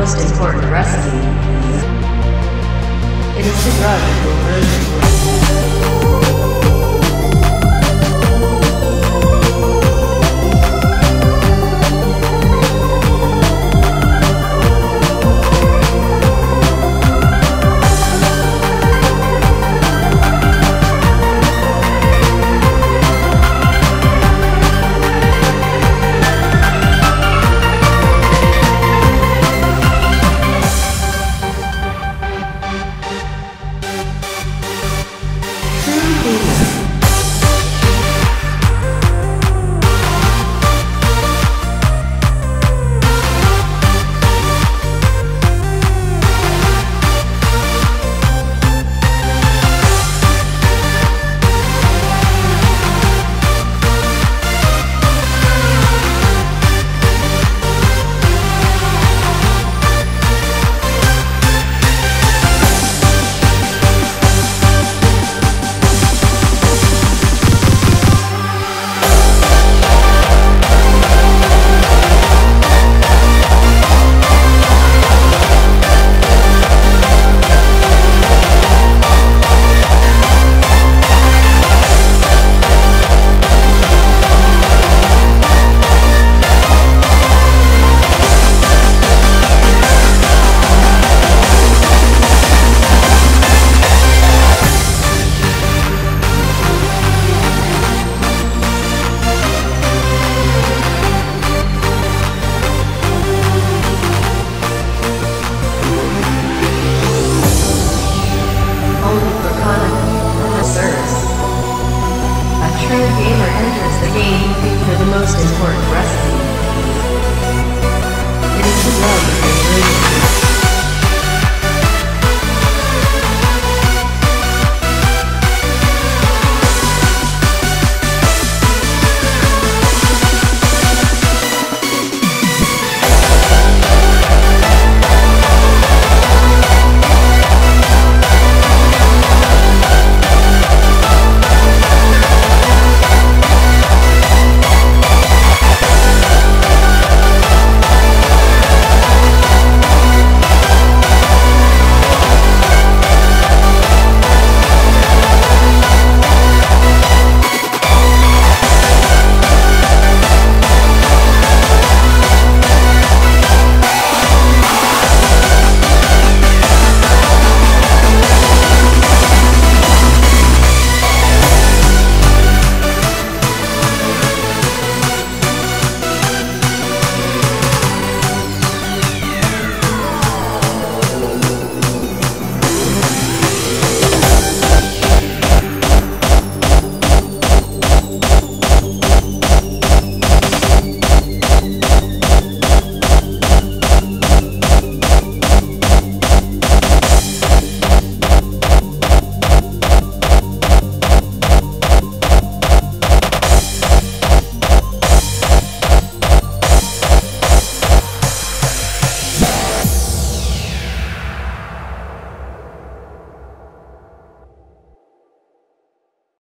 most important recipe. It is the drug that will merge